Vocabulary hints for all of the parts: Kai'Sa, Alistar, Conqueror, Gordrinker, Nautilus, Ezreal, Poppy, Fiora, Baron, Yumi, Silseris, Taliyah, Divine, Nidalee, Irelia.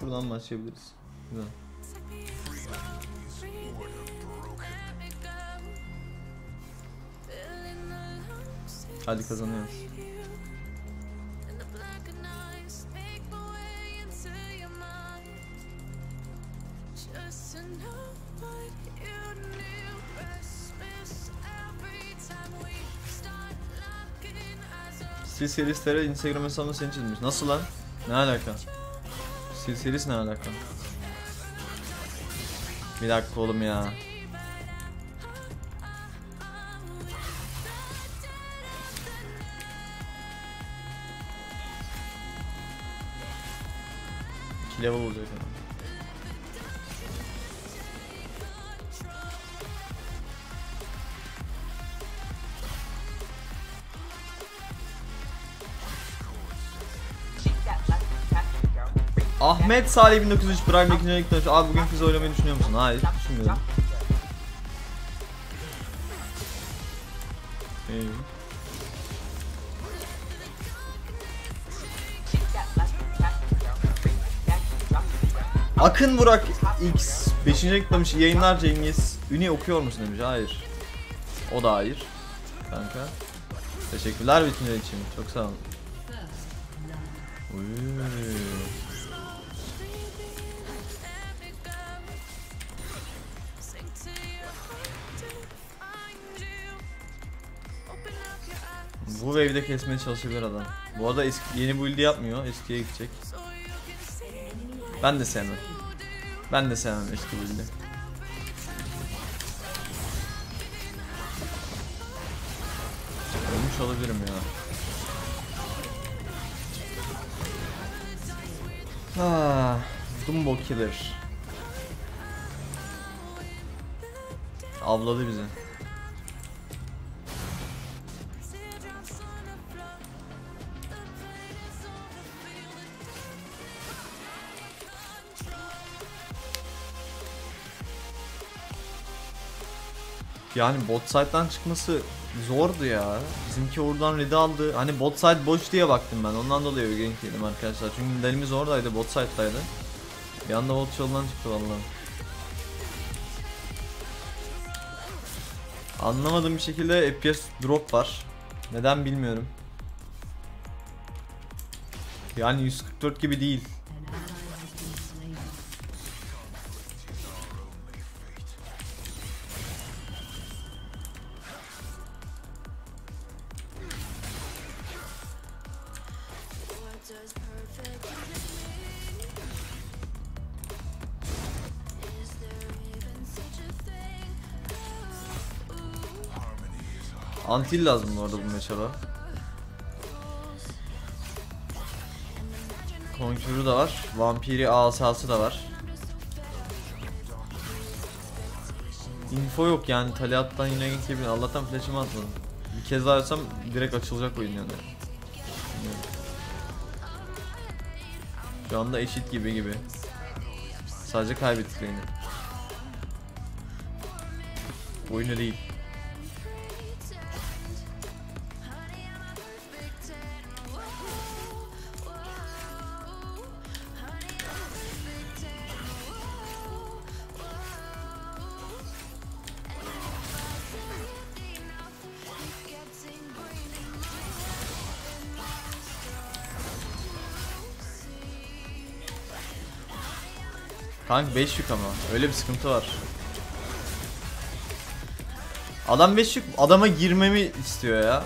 Şuradan başlayabiliriz. Güzel. Hadi kazanıyoruz. Silseris TR Instagram hesabını seni çizmiş. Nasıl lan? Ne alaka? Silseris ne alaka? Bir dakika oğlum ya. Level olacak yani. Ahmet Salih 1903 Prime 2. Yönetmiş. Abi bugün kız oynamayı düşünüyor musun? Hayır, düşünmüyorum. Akın Burak X 5. eklemiş yayınlar Cengiz. Üni okuyor musun demiş. Hayır. O da hayır. Kanka. Teşekkürler bütünler için. Çok sağ olun. Bu wave'de kesmeye çalışabilir adam. Bu arada eski, yeni build'i yapmıyor. Eskiye gidecek. Ben de sevmem. Ben de sevmem eski build'i. Ölmüş olabilirim ya. Ah, Dumbo Killer. Avladı bizi. Yani bot side'dan çıkması zordu ya. Bizimki oradan red aldı. Hani bot side boş diye baktım ben. Ondan dolayı bir gank yedim arkadaşlar. Çünkü Nidalee'miz oradaydı, bot side'daydı. Bir anda bot yoldan çıktı vallahi. Anlamadığım bir şekilde FPS drop var. Neden bilmiyorum. Yani 144 gibi değil. Antil lazım orada bu meşala. Conqueror'u da var. Vampiri asası da var. Info yok yani. Taliyah'tan yine geçebilir. Allah'tan flash'ımı atmadım. Bir kez daha açsam direkt açılacak oyun yani. Şu anda eşit gibi gibi. Sadece kaybettik lane'i. Oyunu değil. Kanka 5 yük ama öyle bir sıkıntı var. Adam 5 yük, adama girmemi istiyor ya.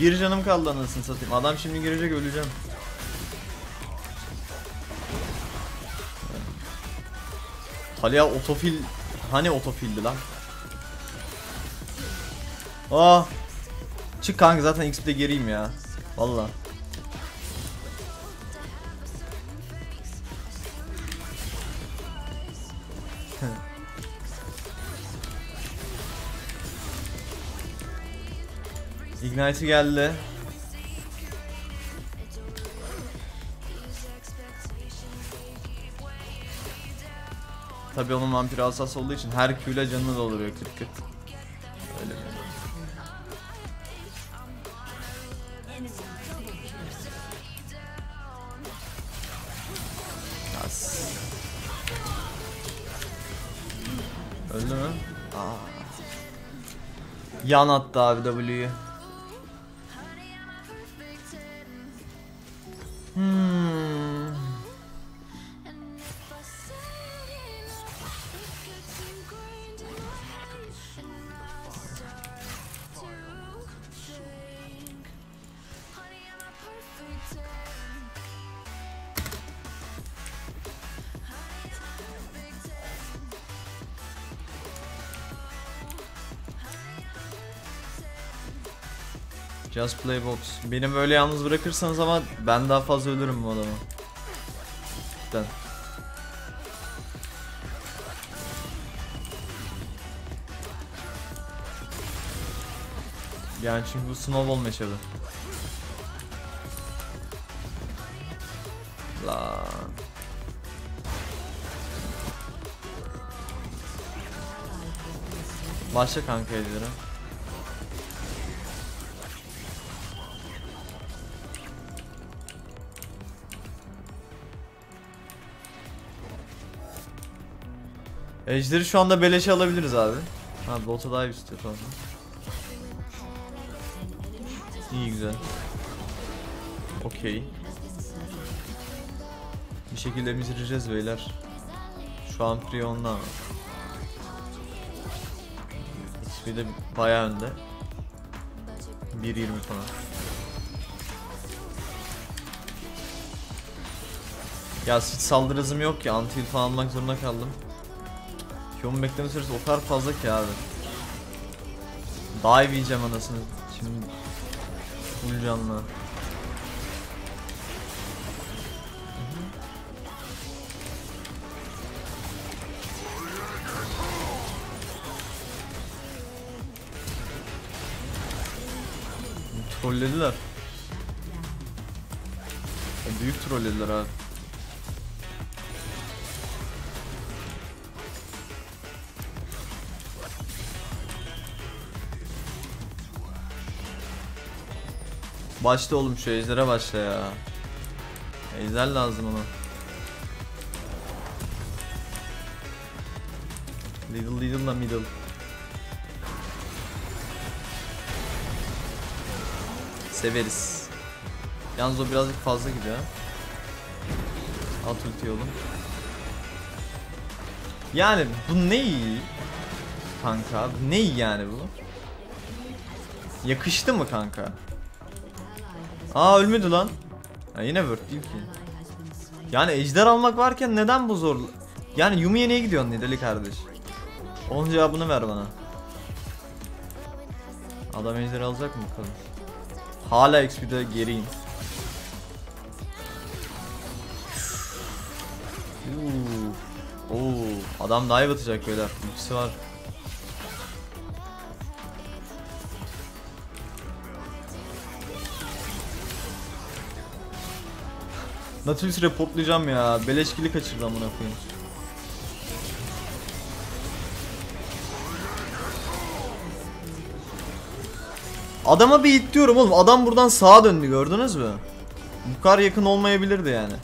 Bir canım kaldı anasını satayım. Adam şimdi girecek, öleceğim. Taliyah otofil, hani otofildi lan. Ah. Çık kanka, zaten XP'de geriyim ya. Vallahi. Ignite'i geldi. Tabii onun vampir asası olduğu için her Q'yle canını dolduruyor kıt kıt. Öyle mi? biraz. Öldü mü? Aa. Yan attı abi W'yu. Just play box. Beni böyle yalnız bırakırsanız ama ben daha fazla ölürüm bu adamı. Cidden. Yani çünkü bu snowball meşalı. La. Başla kanka ediyorum. Ejder'i şu anda beleşe alabiliriz abi. Ha bota dive istiyor tamam. İyi güzel. Okey. Bir şekilde bitireceğiz beyler. Şu an Prion'da ama. Bir de bayağı önde. 1.20 falan. Ya hiç saldırı hızım yok ya. Anti-heal falan almak zorunda kaldım. Yomun bekleme süresi o kadar fazla ki abi. Dive yiyeceğim anasını şimdi. Full canlı. Trollediler. Büyük trollediler abi. Başla oğlum şu ejder'e başla ya. Ejder lazım ona. Little little'la middle. Severiz. Yalnız o birazcık fazla gibi ya. At ultiyi oğlum. Yani bu ne iyi? Kanka bu ne iyi yani bu? Yakıştı mı kanka? Aa ölmedi lan. Ya yine word değil ki. Yani ejder almak varken neden bu zor? Yani Yumi'ye niye gidiyorsun Nidalee kardeş? Onun cevabını ver bana. Adam ejder alacak mı bakalım. Hala XP'de geriyim. Oo, adam dive atacak beyler. İkisi var. Nautilus reportlayacağım ya. Beleşkili kaçırdı amına koyayım. Adama bir hit diyorum oğlum. Adam buradan sağa döndü gördünüz mü? Bu kadar yakın olmayabilirdi yani.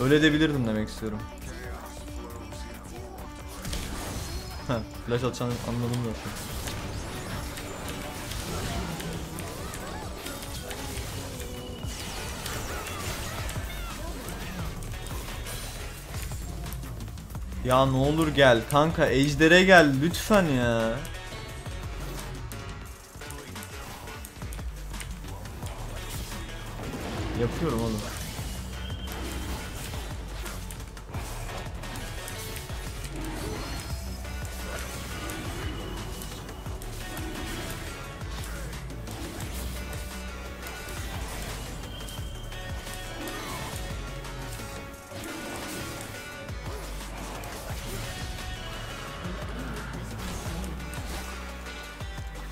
Öyle debilirdim demek istiyorum. Heh, flash atacağını anladım zaten. Ya ne olur gel kanka, ejder'e gel lütfen ya. Yapıyorum oğlum.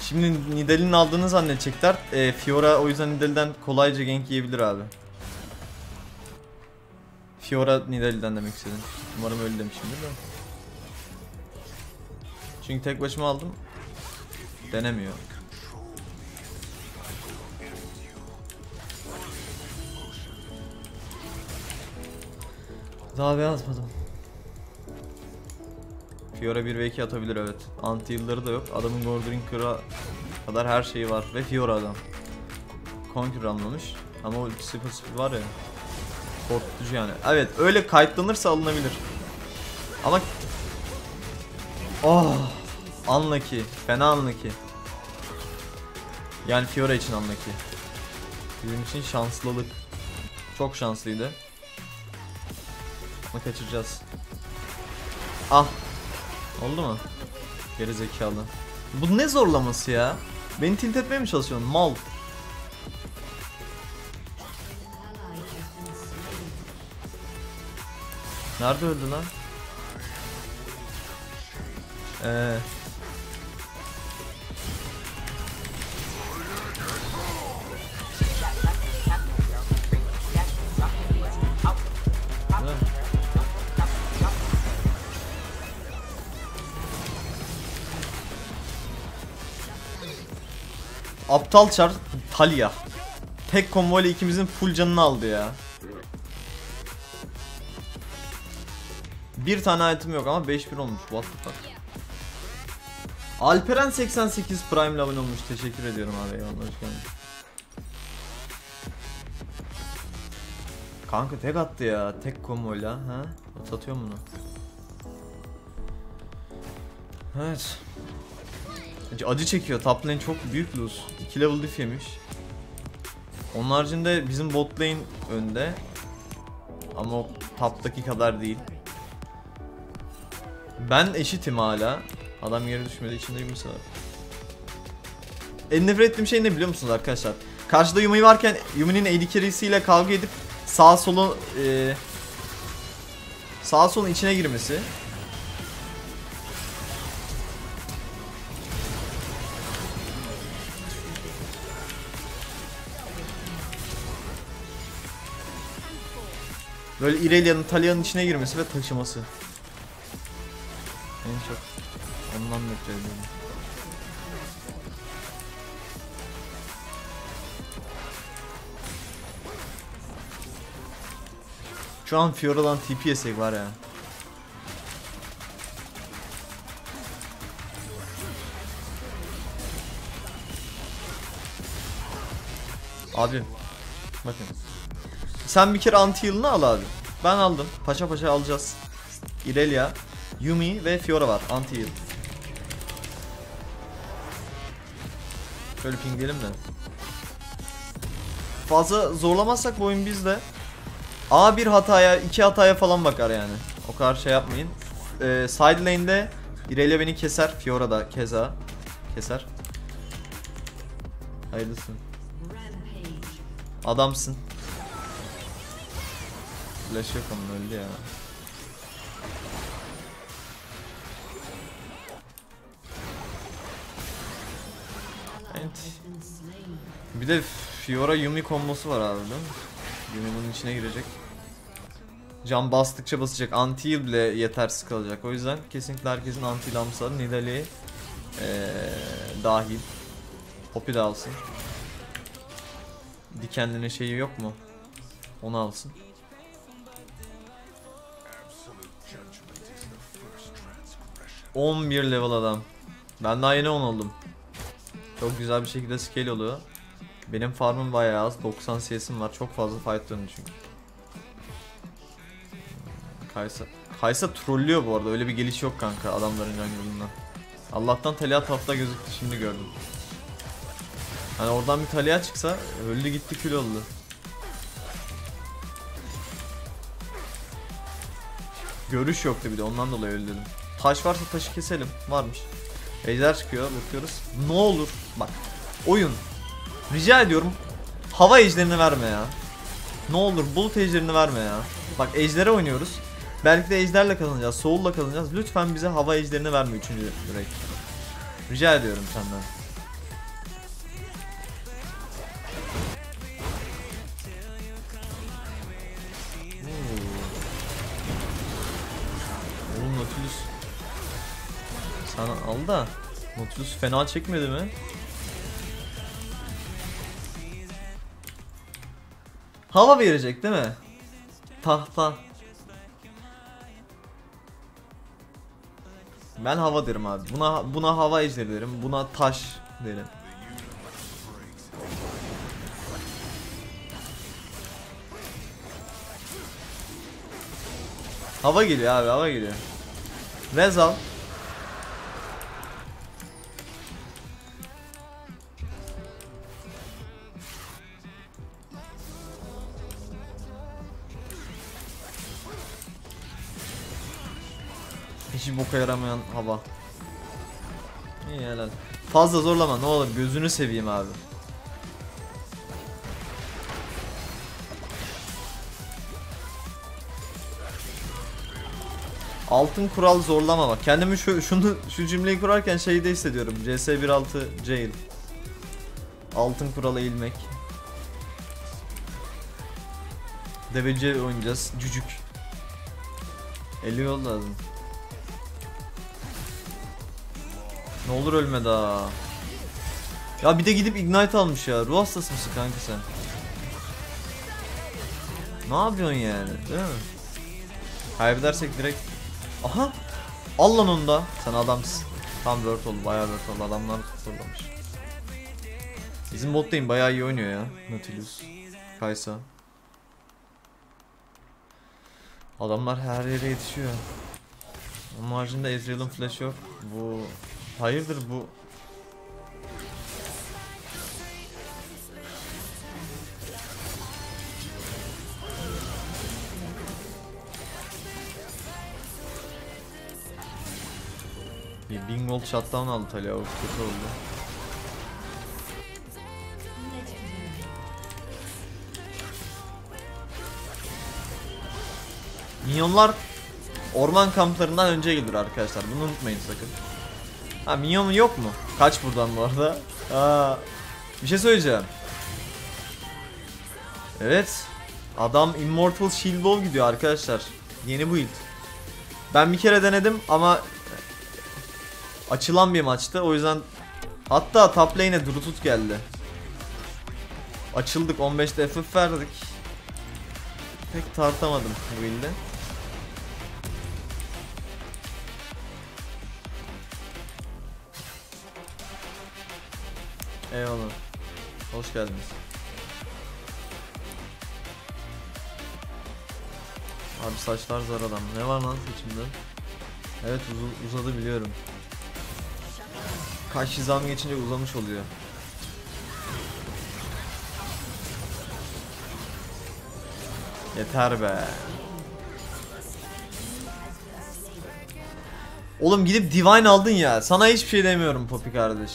Şimdi Nidalee'nin aldığını zannedecekler. Fiora o yüzden Nidalee'den kolayca gank yiyebilir abi. Fiora Nidalee'den demek istedim. Umarım öyle demişimdir de. Çünkü tek başıma aldım. Denemiyor. Dalga yazmadım. Fiora 1 ve 2 atabilir, evet. Anti yılları da yok. Adamın Gordrinker'a kadar her şeyi var. Ve Fiora adam. Conqueror anlamış. Ama o sıfır sıfır var ya. Korkutucu yani. Evet, öyle kayıtlanırsa alınabilir. Ama... Oh! Unlucky. Fena unlucky. Yani Fiora için unlucky. Bizim için şanslılık. Çok şanslıydı. Bunu kaçıracağız. Ah! Oldu mu? Geri zekalı. Bu ne zorlaması ya? Beni tilt etmeye mi çalışıyorsun? Mal. Nerede öldü lan? Aptal çar Taliyah. Tek combo ile ikimizin full canını aldı ya. Bir tane item yok ama 5-1 olmuş. What the fuck. Alperen 88 Prime ile abone olmuş. Teşekkür ediyorum abi. Hoş geldin. Kanka tek attı ya. Tek komboyla. Ha? Atıyor bunu. Evet. Acı çekiyor. Top lane çok büyük lose. 2 level diff yemiş. Onun haricinde bizim bot lane önde. Ama o top'taki kadar değil. Ben eşitim hala. Adam yere düşmedi, içinde Yumi var. En nefret ettiğim şey ne biliyor musunuz arkadaşlar? Karşıda Yumi varken Yumi'nin AD carry'siyle kavga edip sağ solun içine girmesi. Böyle Irelia'nın Taliyah'ın içine girmesi ve taşıması. En çok ondan bekledim. Şu an Fiora'dan TP yesek var ya. Abi bakın. Sen bir kere anti yılını al abi. Ben aldım. Paşa paşa alacağız. Irelia, Yumi ve Fiora var. Anti yıl. Şöyle pingleyelim de. Fazla zorlamazsak bu oyun bizde. A1 hataya, 2 hataya falan bakar yani. O kadar şey yapmayın. Side lane'de Irelia beni keser. Fiora da keza keser. Hayırlısın. Adamsın. Flash yok ama öldü ya. Evet. Bir de Fiora Yumi kombosu var abi, değil mi? Yumi bunun içine girecek. Can bastıkça basacak. Anti bile yetersiz kalacak. O yüzden kesinlikle herkesin anti lamsalı. Nidalee dahil. Poppy de alsın. Dikenlinin şeyi yok mu? Onu alsın. ...11 level adam. Ben daha yeni 10 oldum. Çok güzel bir şekilde scale oluyor. Benim farmım bayağı az. 90 CS'im var. Çok fazla fight dönüyor çünkü. Kai'Sa trollüyor bu arada. Öyle bir geliş yok kanka adamların jungle'ından. Allah'tan Taliyah topta gözüktü. Şimdi gördüm. Hani oradan bir Taliyah çıksa öldü gitti kül oldu. Görüş yoktu bir de. Ondan dolayı öldü dedim. Taş varsa taşı keselim. Varmış. Ejder çıkıyor. Bakıyoruz. Ne olur. Bak. Oyun. Rica ediyorum. Hava ejderini verme ya. Ne olur. Bulut ejderini verme ya. Bak ejdere oynuyoruz. Belki de ejderle kazanacağız. Soul'la kazanacağız. Lütfen bize hava ejderini verme 3. direk. Rica ediyorum senden. Oğlum Nautilus. Sana al da Nautilus fena çekmedi mi? Hava verecek değil mi? Tahta. Ben hava derim abi. Buna hava ejderi derim. Buna taş derim. Hava geliyor abi, hava geliyor. Rez al. Hiç boka yaramayan hava. İyi helal. Fazla zorlama ne olur, gözünü seveyim abi. Altın kural zorlama bak. Kendimi şu cümleyi kurarken şeyde hissediyorum. CS16 Jail. Altın kurala eğilmek. DBC oynayacağız. Cücük. 50 yol lazım. Ne olur ölme daha. Ya bir de gidip ignite almış ya. Ruh hastası mısın kanka sen? Ne yapıyorsun yani? Değil mi? Kaybedersek direkt. Aha! Al lan onu da. Sen adamsın. Tam word oldu. Bayağı word oldu. Adamlar tutturlamış. Bizim bottayım. Bayağı iyi oynuyor ya. Nautilus. Kai'Sa. Adamlar her yere yetişiyor. Onun haricinde Ezreal'ın flash yok. Bu... Hayırdır bu? Bir Bingol shutdown aldı Taliyah, o kötü oldu. Minyonlar orman kamplarından önce gelir arkadaşlar, bunu unutmayın sakın. Ha minyon yok mu? Kaç buradan bu arada. Aa, bir şey söyleyeceğim. Evet. Adam Immortal Shield Bow gidiyor arkadaşlar. Yeni build. Ben bir kere denedim ama açılan bir maçtı, o yüzden. Hatta top lane'e Durutut geldi. Açıldık, 15'te FF verdik. Pek tartamadım bu build'i. Eyvallah. Hoş geldiniz. Abi saçlar zar adam. Ne var lan saçımda? Evet uzadı biliyorum. Kaç hizam geçince uzamış oluyor. Yeter be. Oğlum gidip Divine aldın ya. Sana hiçbir şey demiyorum Poppy kardeş.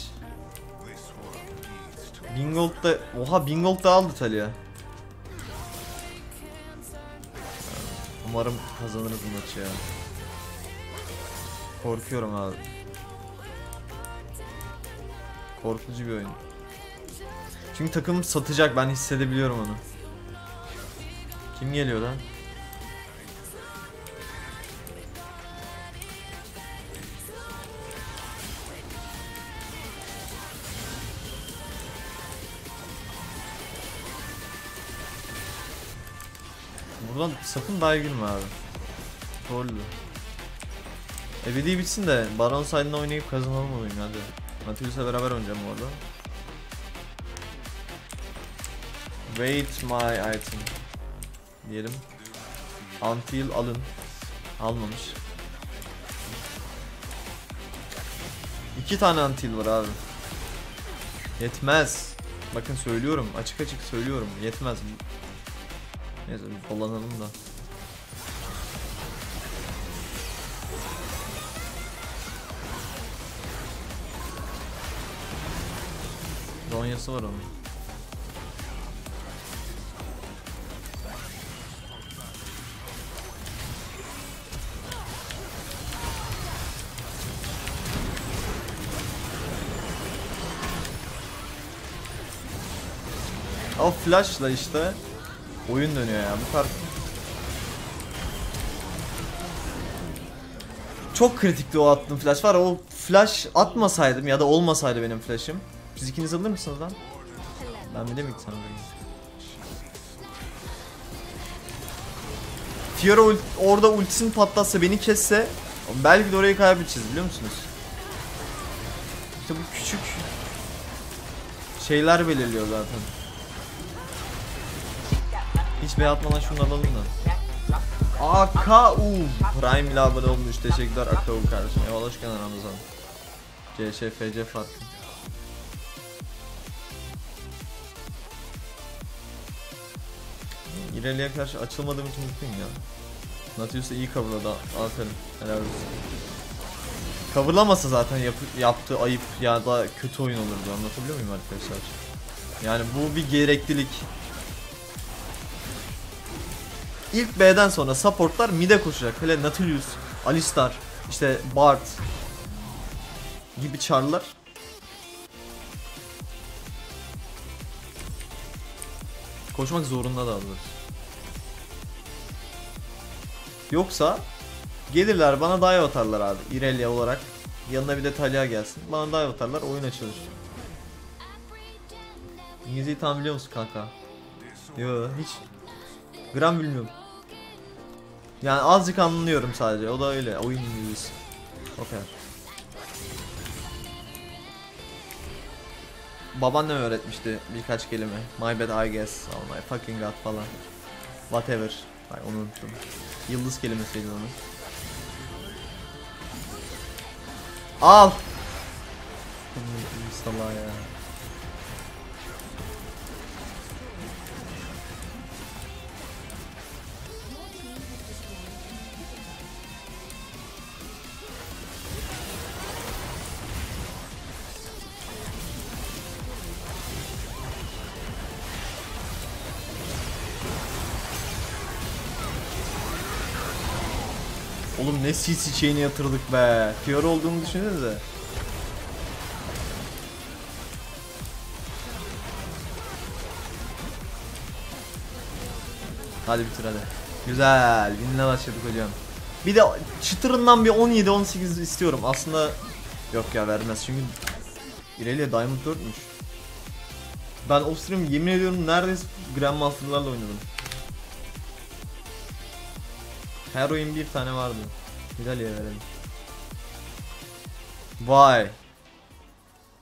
Bingold'da, oha Bingold'da aldı Taliyah. Umarım kazanırız bu maçı ya. Korkuyorum abi. Korkucu bir oyun. Çünkü takım satacak, ben hissedebiliyorum onu. Kim geliyor lan? Buradan sakın daha girme abi. Trollü. Ebedi bitsin de Baron side'ına oynayıp kazanalım olayım hadi. Nautilus'la beraber oynayacağım bu arada. Wait my item diyelim. Until alın. Almamış. 2 tane until var abi. Yetmez. Bakın söylüyorum, açık açık söylüyorum, yetmez. Neyse kullanalım da. Donyası var onun. O flashla işte oyun dönüyor ya bu tarz. Çok kritikti o attığım flash var. O flash atmasaydım ya da olmasaydı benim flash'ım. Siz ikiniz alır mısınız lan? Ben bile mi sanırım? Fiora orada ultisini patlatsa, beni kesse Belki de orayı kaybedeceğiz, biliyor musunuz? İşte bu küçük şeyler belirliyor zaten. Hiç beyatmadan şunu alalım da. AKU Prime ile abone olmuş, teşekkürler AKU kardeşim. Eyvallah, hoş geldin Ramazan. CŞFC farkı. İrelia'ya karşı açılmadığım için mutluyum ya. Nautilus'a iyi coverladı, aferin, helal olsun. Coverlamasa zaten yaptığı ayıp ya da kötü oyun olurdu, anlatabiliyor muyum arkadaşlar? Yani bu bir gereklilik. İlk B'den sonra supportlar mid'e koşacak. Hele Nautilus, Alistar, işte Bard gibi çarlar. Koşmak zorunda da alır. Yoksa gelirler bana dive atarlar abi, Irelia olarak. Yanına bir de Taliyah gelsin. Bana dive atarlar, oyun açılır. İngilizceyi tam biliyor musun kanka? Yo, hiç gram bilmiyorum. Yani azıcık anlıyorum sadece. O da öyle. Oyun İngilizcesi. O kadar. Babaannem öğretmişti birkaç kelime. My bad I guess. Oh my fucking god falan. Whatever. Ay, onu unuttum. Yıldız kelimesiydi onu. Al. Salak ya. Oğlum ne CC chain'e yatırdık be. Fiora olduğunu düşünsenize. Hadi bitir hadi. Güzel. Binle başladık hocam. Bir de çıtırından bir 17-18 istiyorum. Aslında yok ya, vermez. Çünkü Irelia Diamond 4'müş. Ben offstream yemin ediyorum neredeyse Grandmaster'larla oynadım. Her oyun bir tane vardı. Nidalee'ye verelim. Vay.